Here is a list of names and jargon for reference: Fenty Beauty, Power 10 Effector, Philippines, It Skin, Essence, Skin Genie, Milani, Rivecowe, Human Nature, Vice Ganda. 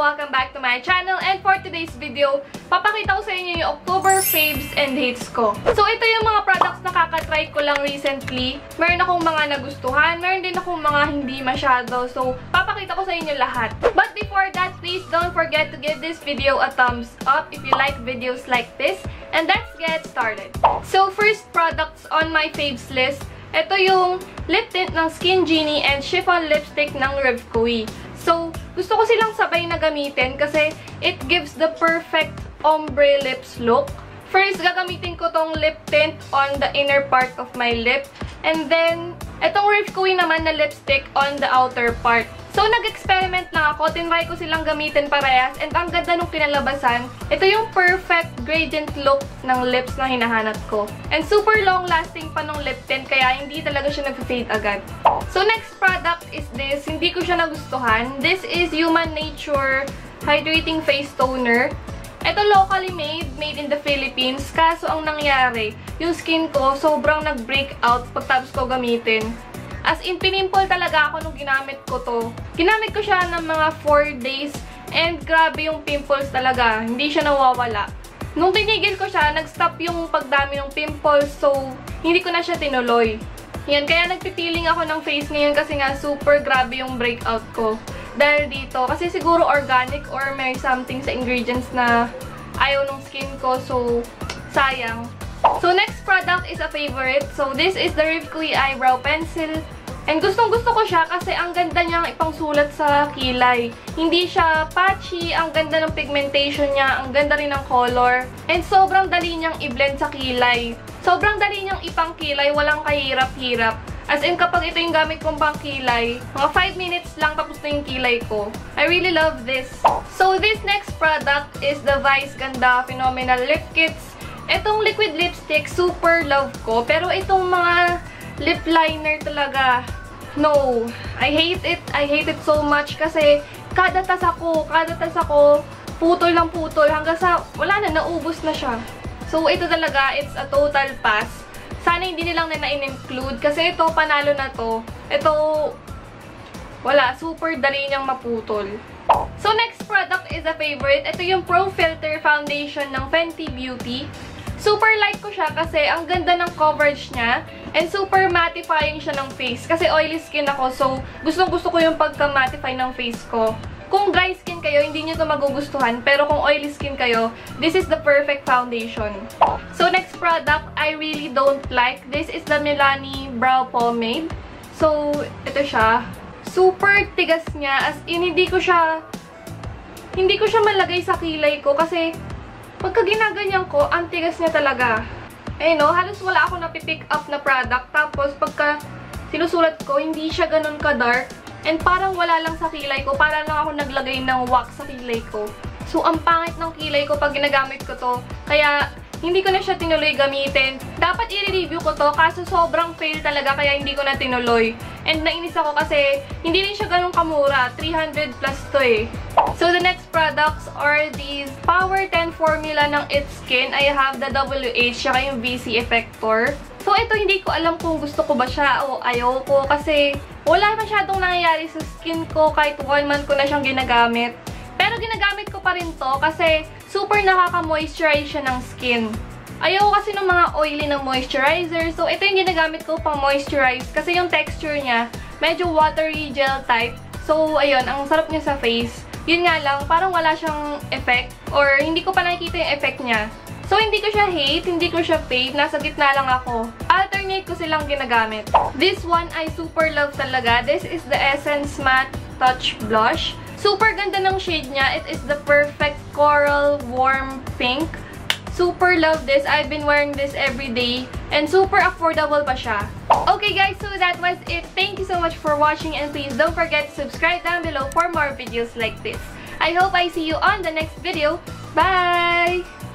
Welcome back to my channel, and for today's video, papakita ko sa inyo yung October faves and hates ko. So, ito yung mga products na kakatry ko lang recently. Meron akong mga nagustuhan, meron din akong mga hindi masyado. So, papakita ko sa inyo lahat. But before that, please don't forget to give this video a thumbs up if you like videos like this. And let's get started. So, first products on my faves list, ito yung lip tint ng Skin Genie and chiffon lipstick ng Rivecowe. So, gusto ko silang sabay na gamitin kasi it gives the perfect ombre lips look. First, gagamitin ko tong lip tint on the inner part of my lip. And then, etong Rivecowe naman na lipstick on the outer part. So, nag-experiment na ako. Tinry ko silang gamitin parehas. And ang ganda nung kinalabasan, ito yung perfect gradient look ng lips na hinahanap ko. And super long-lasting pa nung lip tint, kaya hindi talaga siya nag-fade agad. So, next product is this. Hindi ko siya nagustuhan. This is Human Nature Hydrating Face Toner. Ito locally made in the Philippines. Kaso, ang nangyari, yung skin ko sobrang nag-breakout pagtapos ko gamitin. As in, pinimple talaga ako nung ginamit ko to. Ginamit ko siya ng mga 4 days and grabe yung pimples talaga. Hindi siya nawawala. Nung tinigil ko siya, nag-stop yung pagdami ng pimples, so hindi ko na siya tinuloy. Yan, kaya nagpipiling ako ng face ngayon kasi nga super grabe yung breakout ko. Dahil dito, kasi siguro organic or may something sa ingredients na ayaw nung skin ko, so sayang. So, next product is a favorite. So, this is the Rivecowe Eyebrow Pencil. And gustong-gusto ko siya kasi ang ganda niyang ipangsulat sa kilay. Hindi siya patchy, ang ganda ng pigmentation niya, ang ganda rin ng color. And sobrang dali niyang i-blend sa kilay. Sobrang dali niyang ipangkilay, walang kahirap-hirap. As in, kapag ito yung gamit kong pangkilay, mga 5 minutes lang tapos na yung kilay ko. I really love this. So, this next product is the Vice Ganda Phenomenal Lip Kits. Itong liquid lipstick, super love ko. Pero itong mga lip liner talaga, no. I hate it. I hate it so much kasi kada tas ako, putol ng putol. Hanggang sa, wala na, naubos na siya. So, ito talaga, it's a total pass. Sana hindi nilang na-include kasi ito, panalo na to. Ito, wala, super dali niyang maputol. So, next product is a favorite. Ito yung Pro Filter Foundation ng Fenty Beauty. Super light ko siya kasi ang ganda ng coverage niya and super mattifying siya ng face kasi oily skin ako, so gustong-gusto ko yung pagka-mattify ng face ko. Kung dry skin kayo, hindi nyo ito magugustuhan, pero kung oily skin kayo, this is the perfect foundation. So, next product, I really don't like. This is the Milani Brow Pomade. So, ito siya. Super tigas niya, as in, hindi ko siya malagay sa kilay ko kasi pagka ginaganyan ko, ang tigas niya talaga. Eh no, halos wala ako napipick up na product. Tapos pagka sinusulat ko, hindi siya ganun ka-dark. And parang wala lang sa kilay ko. Parang lang ako naglagay ng wax sa kilay ko. So, ang pangit ng kilay ko pag ginagamit ko to. Kaya, hindi ko na siya tinuloy gamitin. Dapat i-review ko to, kaso sobrang fail talaga, kaya hindi ko na tinuloy. And nainis ako kasi hindi rin siya ganun kamura. 300 plus to eh. So, the next products are these Power 10 formula ng It Skin. I have the WH, saka yung VC Effector. So, ito hindi ko alam kung gusto ko ba siya o ayaw ko kasi wala masyadong nangyayari sa skin ko kahit 1 month ko na siyang ginagamit. Pero ginagamit ko pa rin to kasi super nakaka-moisturize siya ng skin. Ayaw kasi ng mga oily na moisturizer. So, ito yung ginagamit ko pang moisturize kasi yung texture niya medyo watery gel type. So, ayun, ang sarap niya sa face. Yun nga lang, parang wala siyang effect or hindi ko pa nakikita yung effect niya. So, hindi ko siya hate, hindi ko siya fave. Nasa gitna lang ako. Alternate ko silang ginagamit. This one I super love talaga. This is the Essence Matte Touch Blush. Super ganda ng shade niya. It is the perfect coral warm pink. Super love this. I've been wearing this every day. And super affordable pa siya. Okay guys, so that was it. Thank you so much for watching. And please don't forget to subscribe down below for more videos like this. I hope I see you on the next video. Bye!